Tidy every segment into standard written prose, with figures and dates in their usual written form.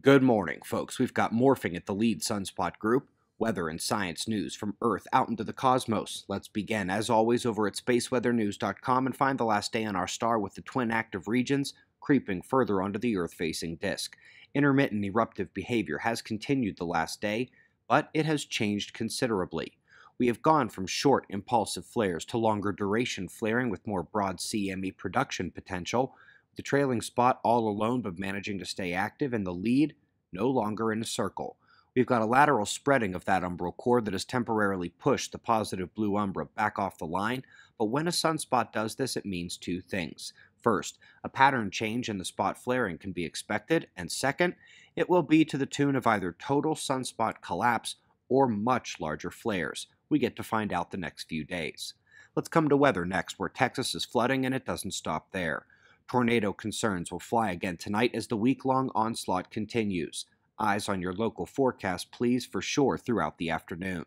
Good morning, folks. We've got morphing at the lead sunspot group, weather and science news from Earth out into the cosmos. Let's begin, as always, over at spaceweathernews.com and find the last day on our star with the twin active regions creeping further onto the Earth-facing disk. Intermittent eruptive behavior has continued the last day, but it has changed considerably. We have gone from short, impulsive flares to longer duration flaring with more broad CME production potential, the trailing spot all alone but managing to stay active, and the lead no longer in a circle. We've got a lateral spreading of that umbral core that has temporarily pushed the positive blue umbra back off the line, but when a sunspot does this, it means two things. First, a pattern change in the spot flaring can be expected, and second, it will be to the tune of either total sunspot collapse or much larger flares. We get to find out the next few days. Let's come to weather next, where Texas is flooding, and it doesn't stop there. Tornado concerns will fly again tonight as the week-long onslaught continues. Eyes on your local forecast, please, for sure throughout the afternoon.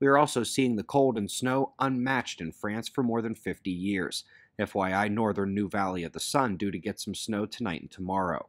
We are also seeing the cold and snow unmatched in France for more than 50 years. FYI, northern New Valley of the Sun due to get some snow tonight and tomorrow.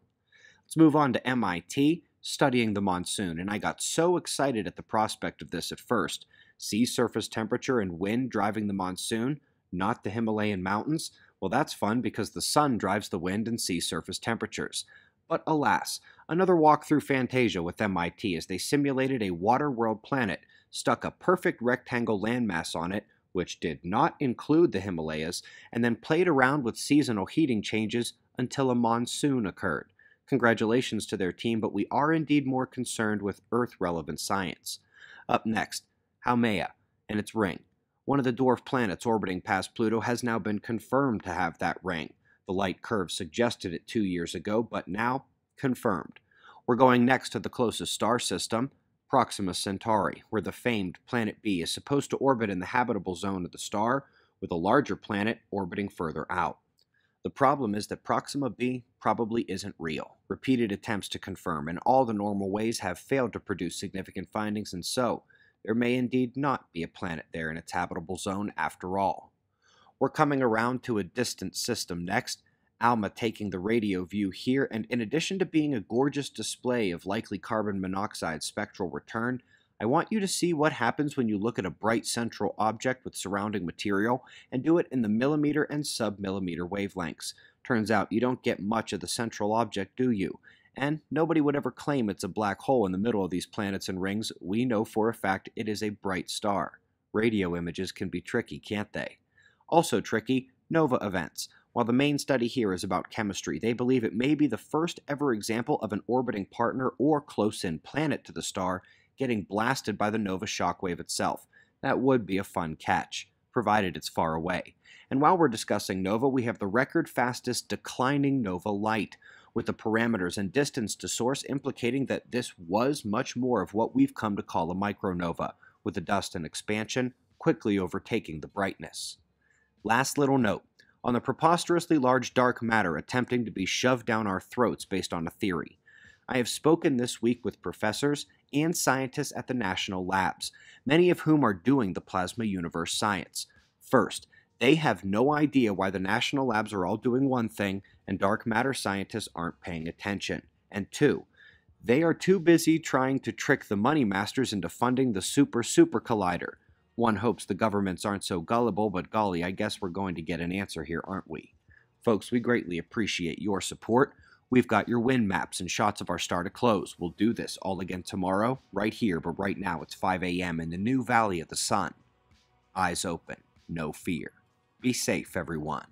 Let's move on to MIT, studying the monsoon, and I got so excited at the prospect of this at first. Sea surface temperature and wind driving the monsoon, not the Himalayan mountains. Well, that's fun because the sun drives the wind and sea surface temperatures. But alas, another walk through Fantasia with MIT as they simulated a water world planet, stuck a perfect rectangle landmass on it, which did not include the Himalayas, and then played around with seasonal heating changes until a monsoon occurred. Congratulations to their team, but we are indeed more concerned with Earth-relevant science. Up next, Haumea and its ring. One of the dwarf planets orbiting past Pluto has now been confirmed to have that ring. The light curve suggested it 2 years ago, but now confirmed. We're going next to the closest star system, Proxima Centauri, where the famed planet B is supposed to orbit in the habitable zone of the star, with a larger planet orbiting further out. The problem is that Proxima B probably isn't real. Repeated attempts to confirm in all the normal ways have failed to produce significant findings, and so there may indeed not be a planet there in its habitable zone after all. We're coming around to a distant system next, ALMA taking the radio view here, and in addition to being a gorgeous display of likely carbon monoxide spectral return, I want you to see what happens when you look at a bright central object with surrounding material and do it in the millimeter and sub-millimeter wavelengths. Turns out you don't get much of the central object, do you? And nobody would ever claim it's a black hole in the middle of these planets and rings. We know for a fact it is a bright star. Radio images can be tricky, can't they? Also tricky, nova events. While the main study here is about chemistry, they believe it may be the first ever example of an orbiting partner or close-in planet to the star getting blasted by the nova shockwave itself. That would be a fun catch, provided it's far away. And while we're discussing nova, we have the record-fastest declining nova light, with the parameters and distance to source implicating that this was much more of what we've come to call a micronova, with the dust and expansion quickly overtaking the brightness. Last little note, on the preposterously large dark matter attempting to be shoved down our throats based on a theory. I have spoken this week with professors and scientists at the national labs, many of whom are doing the plasma universe science. First, they have no idea why the national labs are all doing one thing and dark matter scientists aren't paying attention. And two, they are too busy trying to trick the money masters into funding the super collider. One hopes the governments aren't so gullible, but golly, I guess we're going to get an answer here, aren't we? Folks, we greatly appreciate your support. We've got your wind maps and shots of our star to close. We'll do this all again tomorrow, right here, but right now it's 5 a.m. in the new Valley of the Sun. Eyes open, no fear. Be safe, everyone.